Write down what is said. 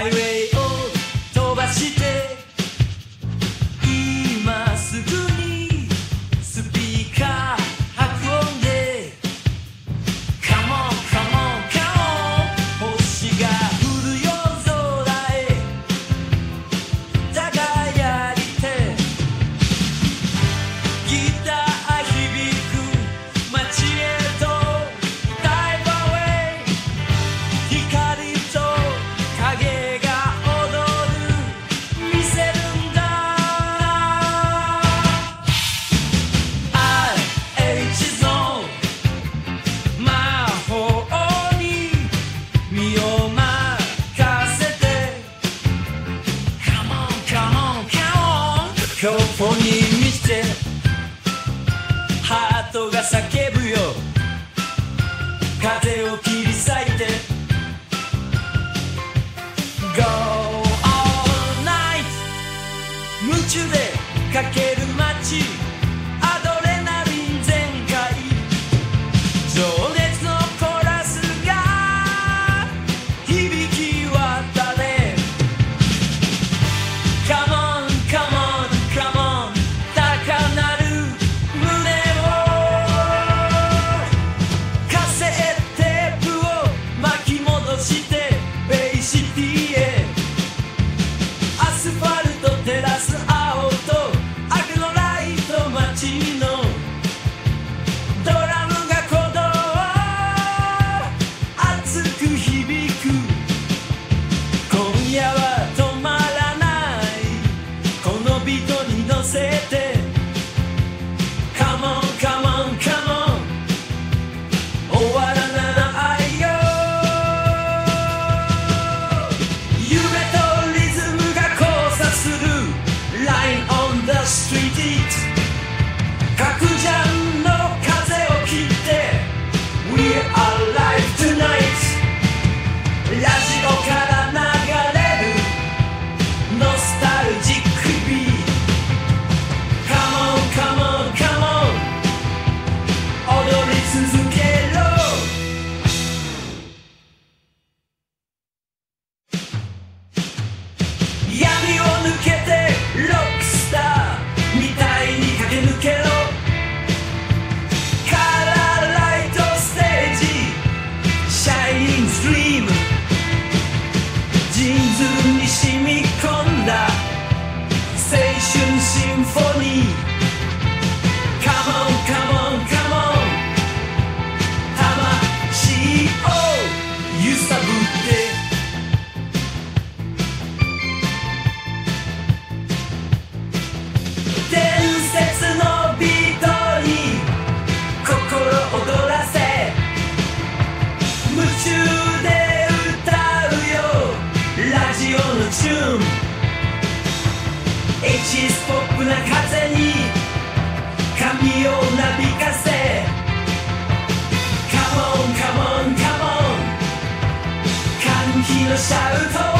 ハイウェイを飛ばして今すぐにスピーカー運んで Come on come on come on 星が降るよ空へ輝いてギター響く街へ今日ポニー見てハートが叫ぶよ風を切り裂いて Go all night 夢中で駆ける街アドレナリン全開情熱のコーラスが響き渡れ Come on come onエキスポップな風に髪をなびかせ Come on, come on, come on 歓喜のシャウト